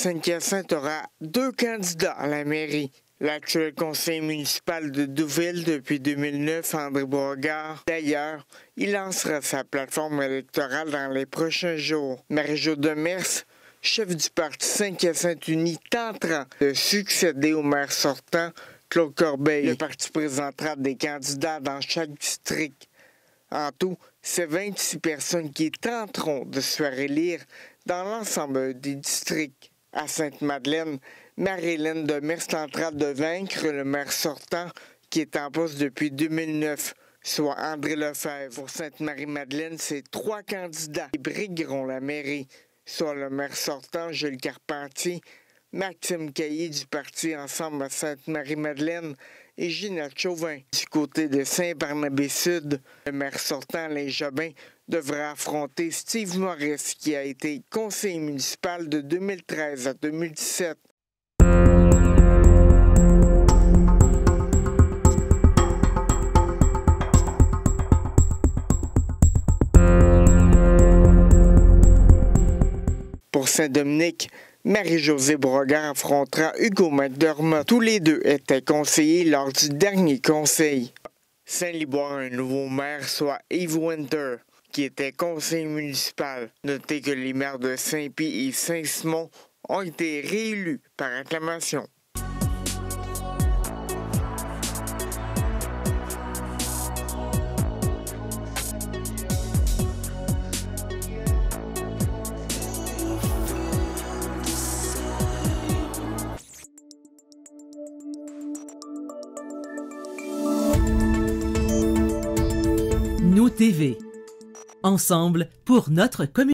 Saint-Cassin aura deux candidats à la mairie. L'actuel conseiller municipal de Douville depuis 2009, André Borgard, d'ailleurs, il lancera sa plateforme électorale dans les prochains jours. Marie-Hélène Demers, chef du parti Saint-Cassin-Unis, tentera de succéder au maire sortant, Claude Corbeil. Le parti présentera des candidats dans chaque district. En tout, c'est 26 personnes qui tenteront de se faire élire dans l'ensemble des districts. À Sainte-Madeleine, Marie-Hélène Demers tentera de vaincre le maire sortant qui est en poste depuis 2009, soit André Lefebvre. Pour Sainte-Marie-Madeleine, c'est trois candidats qui brigueront la mairie, soit le maire sortant Jules Carpentier, Maxime Caillé du Parti Ensemble à Sainte-Marie-Madeleine et Ginette Chauvin. Du côté de Saint-Bernabé-Sud, le maire sortant Alain Jobin devra affronter Steve Morris qui a été conseiller municipal de 2013 à 2017. Pour Saint-Dominique, Marie-Josée Brogan affrontera Hugo McDermott. Tous les deux étaient conseillers lors du dernier conseil. Saint-Libois a un nouveau maire, soit Yves Winter, qui était conseiller municipal. Notez que les maires de Saint-Pie et Saint-Simon ont été réélus par acclamation. Nous TV. Ensemble pour notre communauté.